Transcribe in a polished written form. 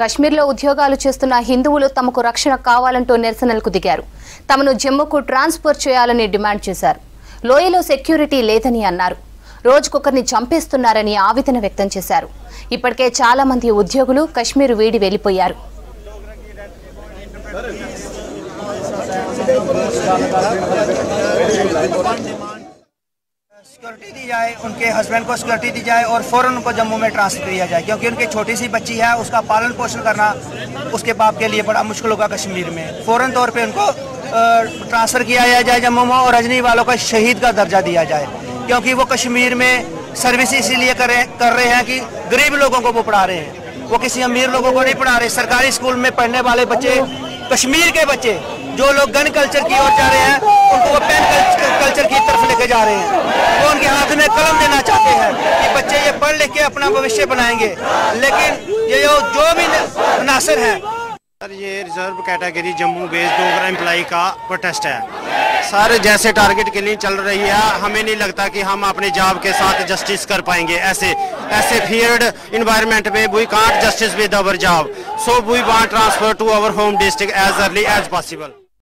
కశ్మీర్లో ఉద్యోగాలు చేస్తున్న హిందువులు తమకు రక్షణ కావాలంటూ నిరసనలకు దిగారు. తమను జమ్మూకు ట్రాన్స్‌ఫర్ చేయాలని డిమాండ్ చేశారు. లోయలో సెక్యూరిటీ లేదని అన్నారు. రోజుకొకరిని చంపేస్తున్నారని ఆవేదన వ్యక్తం చేశారు. ఇప్పటికే చాలా మంది ఉద్యోగులు కశ్మీర్ వీడి వెళ్లిపోయారు. सिक्योरिटी दी जाए, उनके हस्बैंड को सिक्योरिटी दी जाए और फ़ौरन उनको जम्मू में ट्रांसफ़र किया जाए, क्योंकि उनकी छोटी सी बच्ची है, उसका पालन पोषण करना उसके बाप के लिए बड़ा मुश्किल होगा कश्मीर में। फ़ौरन तौर पे उनको ट्रांसफ़र किया जाए जम्मू में और रजनी वालों को शहीद का दर्जा दिया जाए, क्योंकि वो कश्मीर में सर्विस इसीलिए कर रहे हैं कि गरीब लोगों को वो पढ़ा रहे हैं, वो किसी अमीर लोगों को नहीं पढ़ा रहे। सरकारी स्कूल में पढ़ने वाले बच्चे, कश्मीर के बच्चे जो लोग गन कल्चर की ओर जा रहे हैं, उनको वो पेन कल्चर की तरफ लेके जा रहे हैं। वो उनके हाथ में कलम देना चाहते हैं कि बच्चे ये पढ़ लिख के अपना भविष्य बनाएंगे, लेकिन ये जो भी मुनासिर है। सर, ये reserve category Jammu base Dogra employee का प्रोटेस्ट है सर। जैसे टारगेट के लिए चल रही है, हमें नहीं लगता कि हम अपने जॉब के साथ जस्टिस कर पाएंगे। ऐसे फील्ड इन्वायरमेंट में we can't justice with our job, so we want transfer to our home district as early as possible.